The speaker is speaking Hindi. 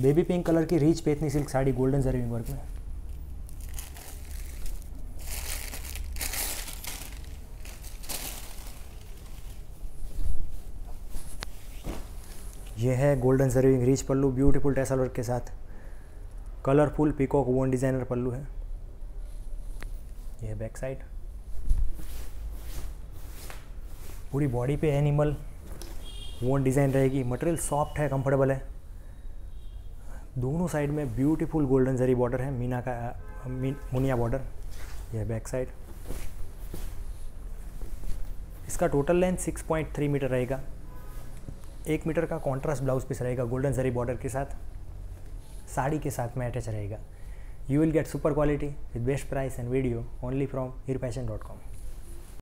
बेबी पिंक कलर की rich Paithani silk sari golden zari work में। यह है golden zari rich pallu beautiful tassel work के साथ, कलरफुल पीकॉक वोन डिजाइनर पल्लू है। यह बैक साइड, पूरी बॉडी पे एनिमल वोन डिजाइन रहेगी। मटेरियल सॉफ्ट है, कंफर्टेबल है। दोनों साइड में ब्यूटीफुल गोल्डन जरी बॉर्डर है, मीना का मुनिया बॉर्डर। यह बैक साइड, इसका टोटल लेंथ 6.3 मीटर रहेगा। 1 मीटर का कॉन्ट्रास्ट ब्लाउज पीस रहेगा गोल्डन जरी बॉर्डर के साथ, साड़ी के साथ में अटैच रहेगा। You will get super quality with best price and video only from heerfashion.com।